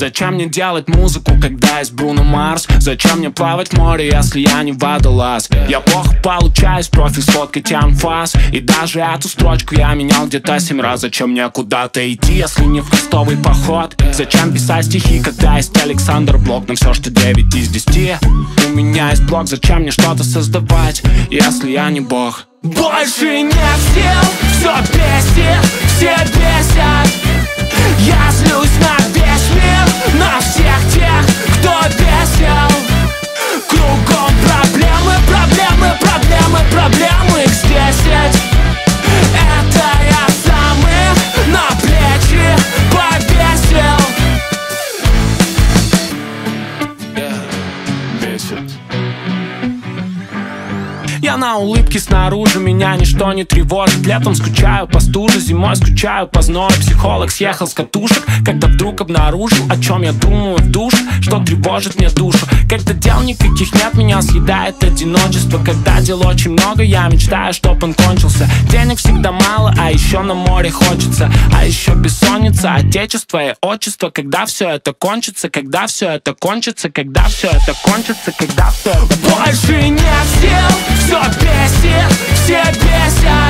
Зачем мне делать музыку, когда есть Бруно Марс? Зачем мне плавать в море, если я не водолаз? Я плохо получаюсь, профиль сфоткать анфас. И даже эту строчку я менял где-то 7 раз. Зачем мне куда-то идти, если не в крестовый поход? Зачем писать стихи, когда есть Александр Блок? Но все, что 9 из 10 у меня есть блок. Зачем мне что-то создавать, если я не бог? Больше нет сил, все бесит, все бесят. Я злюсь на весь мир, на всех тех, кто бесил. Кругом проблемы, проблемы, проблемы, проблемы, их 10. Это я сам их на плечи повесил. Бесит. Я на улыбке снаружи, меня ничто не тревожит. Летом скучаю по стуже, зимой скучаю по зною. Психолог съехал с катушек, когда вдруг обнаружил, о чем я думаю в душе, что тревожит мне душу. Когда дел никаких нет, меня съедает одиночество. Когда дел очень много, я мечтаю, чтоб он кончился. Денег всегда мало, а еще на море хочется. А еще бессонница, отечество и отчество. Когда все это кончится, когда все это кончится, когда все это кончится, когда все это кончится. Больше нет сил, все бесит, все бесят.